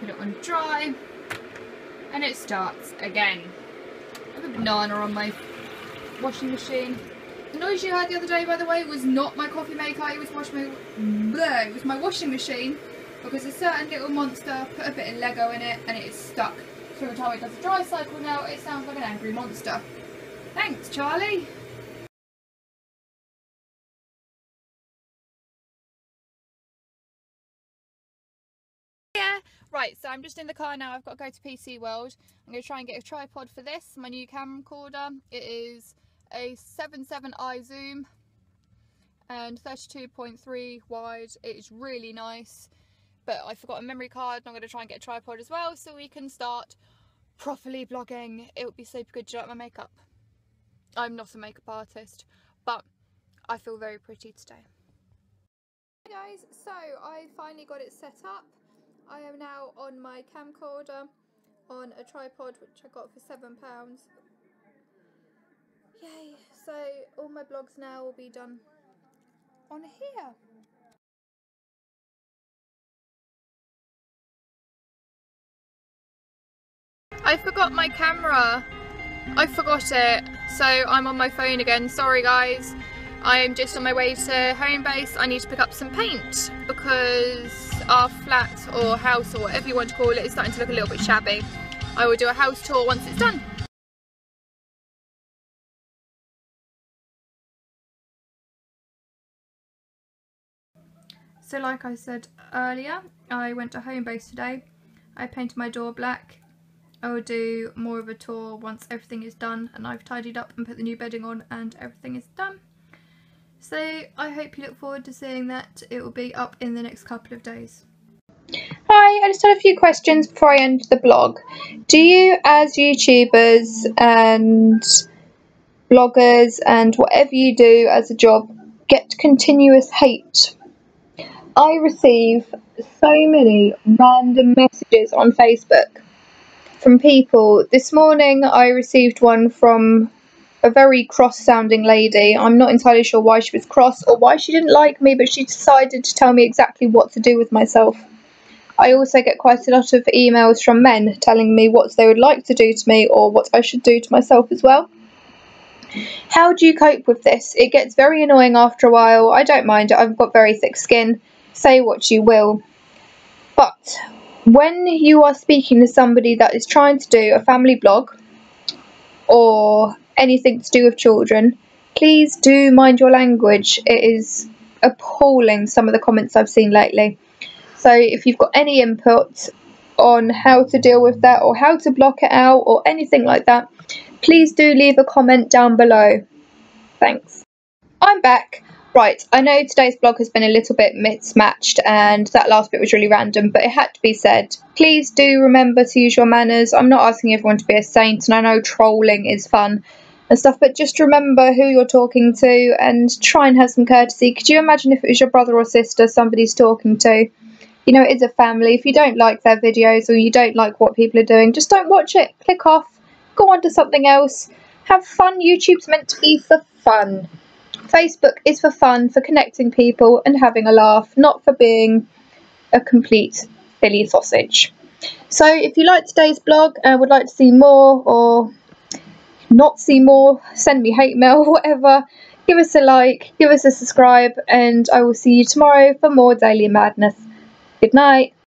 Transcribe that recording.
put it on dry, and it starts again. I have a banana on my washing machine. The noise you heard the other day, by the way, was not my coffee maker, it was my washing machine, because a certain little monster put a bit of Lego in it and it is stuck. So every time it does a dry cycle now, it sounds like an angry monster. Thanks, Charlie! Right, so I'm just in the car now. I've got to go to PC World. I'm going to try and get a tripod for this, my new camcorder. It is a 7.7i zoom and 32.3 wide. It is really nice, but I forgot a memory card and I'm going to try and get a tripod as well so we can start properly vlogging. It would be super good. Do you like my makeup? I'm not a makeup artist, but I feel very pretty today. Hey guys, so I finally got it set up. I am now on my camcorder on a tripod which I got for £7. Yay! So all my blogs now will be done on here. I forgot my camera. I forgot it. So I'm on my phone again. Sorry guys. I am just on my way to Homebase. I need to pick up some paint because our flat or house or whatever you want to call it is starting to look a little bit shabby. I will do a house tour once it's done. So like I said earlier, I went to Homebase today. I painted my door black. I will do more of a tour once everything is done and I've tidied up and put the new bedding on and everything is done. So I hope you look forward to seeing that. It will be up in the next couple of days. Hi, I just had a few questions before I end the blog. Do you, as YouTubers and bloggers and whatever you do as a job, get continuous hate? I receive so many random messages on Facebook from people. This morning I received one from a very cross-sounding lady. I'm not entirely sure why she was cross or why she didn't like me, but she decided to tell me exactly what to do with myself. I also get quite a lot of emails from men telling me what they would like to do to me or what I should do to myself as well. How do you cope with this? It gets very annoying after a while. I don't mind it. I've got very thick skin. Say what you will. But when you are speaking to somebody that is trying to do a family blog or anything to do with children, please do mind your language. It is appalling, some of the comments I've seen lately. So if you've got any input on how to deal with that or how to block it out or anything like that, please do leave a comment down below. Thanks. I'm back. Right, I know today's blog has been a little bit mismatched and that last bit was really random, but it had to be said. Please do remember to use your manners. I'm not asking everyone to be a saint, and I know trolling is fun and stuff, but just remember who you're talking to and try and have some courtesy. Could you imagine if it was your brother or sister somebody's talking to? You know, it is a family. If you don't like their videos or you don't like what people are doing, just don't watch it. Click off. Go on to something else. Have fun. YouTube's meant to be for fun. Facebook is for fun, for connecting people and having a laugh, not for being a complete silly sausage. So if you liked today's blog and would like to see more or not see more, send me hate mail or whatever, give us a like, give us a subscribe, and I will see you tomorrow for more Daily Madness. Good night.